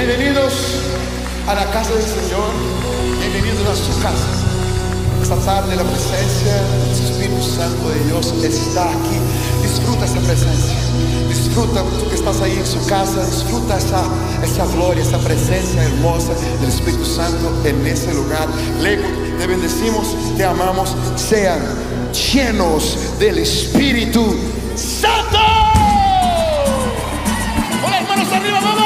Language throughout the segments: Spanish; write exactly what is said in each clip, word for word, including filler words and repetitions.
Bienvenidos a la casa del Señor, bienvenidos a sus casas. Esta tarde la presencia del Espíritu Santo de Dios está aquí. Disfruta esa presencia, disfruta tú que estás ahí en su casa, disfruta esa, esa gloria, esa presencia hermosa del Espíritu Santo en ese lugar. Luego te bendecimos, te amamos, sean llenos del Espíritu Santo. Con las manos arriba, vamos.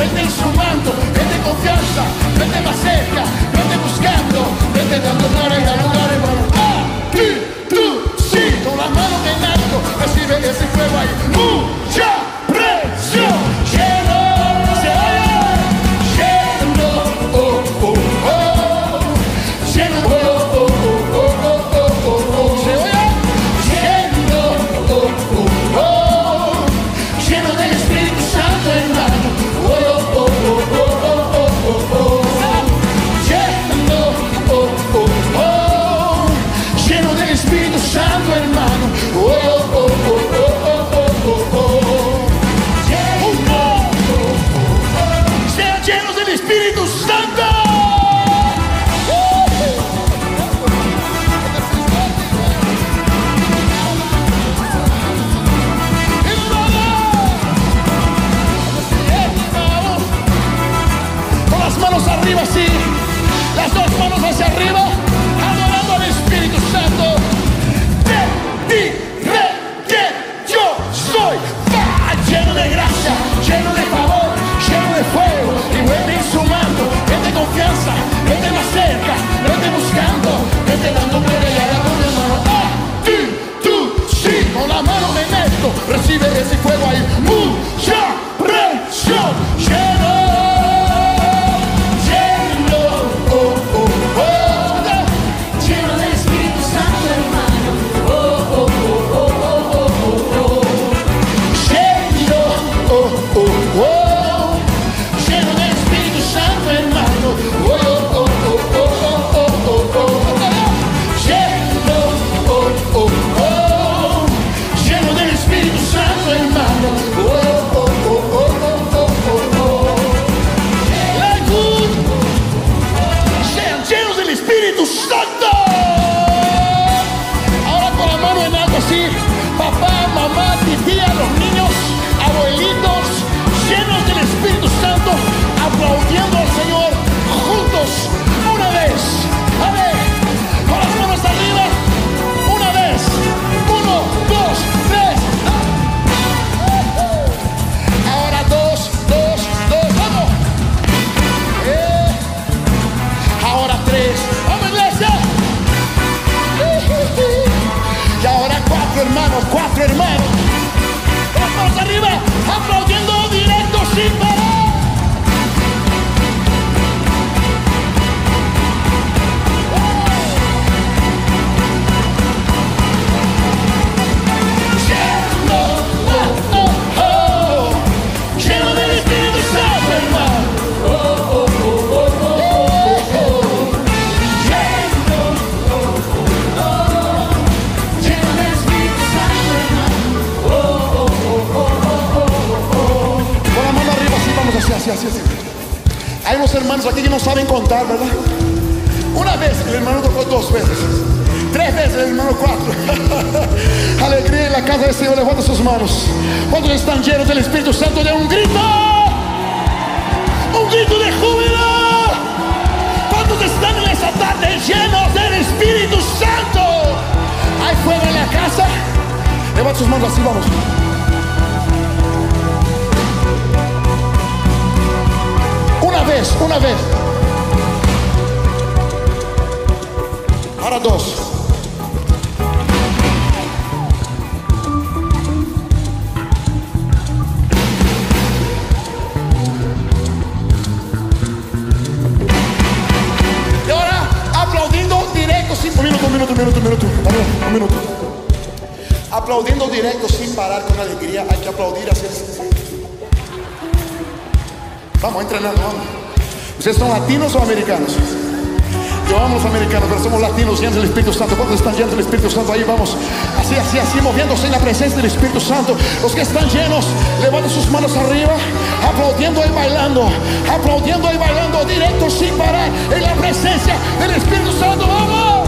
Vete en su manto, vete en confianza, vete más cerca, vete buscando, vete dando gloria y dando gloria por actitud. Con la mano en alto, recibe ese fuego ahí. Mucha presión, lleno, lleno, oh, oh, oh, lleno, oh, oh, oh, oh, oh, lleno, oh, oh, oh, lleno del Espíritu Santo, hermano. Así, las dos manos hacia arriba, adorando al Espíritu Santo. Te diré que yo soy ¡ah! Lleno de gracia, lleno de favor, lleno de fuego, y vuelve en su mando. Vete confianza, vete más cerca, vete buscando, vete dando gloria y alabo de mano. Actitud, sí, con la mano me meto, recibe ese fuego ahí. Mucha presión, lleno. Aplaudiendo al Señor juntos una vez, a ver, con las manos arriba, una vez, uno, dos, tres, ah. Ahora dos, dos, dos, vamos, eh. Ahora tres, vamos iglesia, y ahora cuatro hermanos, cuatro hermanos, con las manos arriba, aplaudiendo directo sin parar. Así, así. Hay unos hermanos aquí que no saben contar, ¿verdad? Una vez el hermano tocó dos veces, tres veces el hermano cuatro. Alegría en la casa del Señor. Levanta sus manos. ¿Cuántos están llenos del Espíritu Santo? De un grito, un grito de júbilo. ¿Cuántos están en esta tarde llenos del Espíritu Santo? Ahí fuera en la casa, levanta sus manos así, vamos. Una vez, una vez. Ahora dos. Y ahora aplaudiendo directo, cinco minutos, minutos. minuto, un minuto, un minuto. Aplaudiendo directo sin parar, con alegría. Hay que aplaudir así. Vamos, entrenando, vamos. ¿Ustedes son latinos o americanos? Yo amo los americanos, pero somos latinos llenos del Espíritu Santo. ¿Cuántos están llenos del Espíritu Santo? Ahí vamos, así, así, así, moviéndose en la presencia del Espíritu Santo. Los que están llenos, levanten sus manos arriba, aplaudiendo y bailando, aplaudiendo y bailando, directo sin parar, en la presencia del Espíritu Santo. ¡Vamos!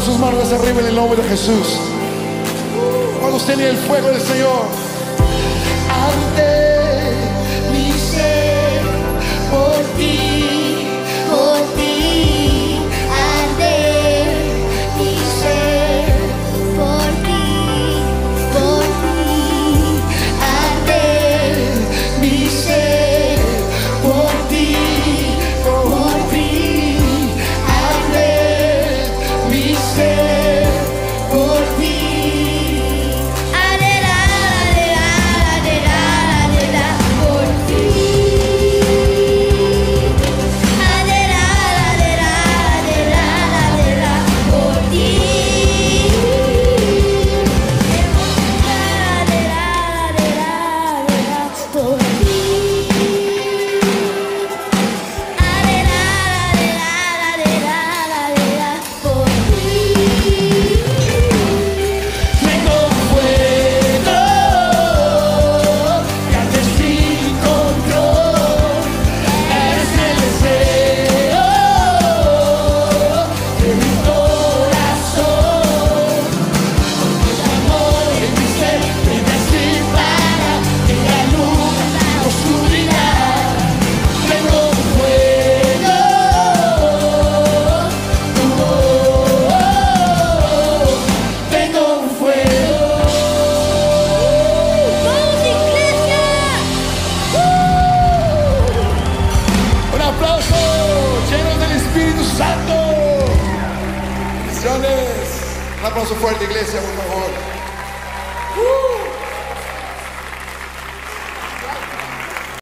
Levanten sus manos arriba en el nombre de Jesús. Cuando tiene el fuego del Señor. Ante mi ser, por ti, por ti. Ante mi ser, por ti, por ti. Ante mi ser, por ti, por ti. Ante mi ser, por ti. Un aplauso fuerte, iglesia, por favor.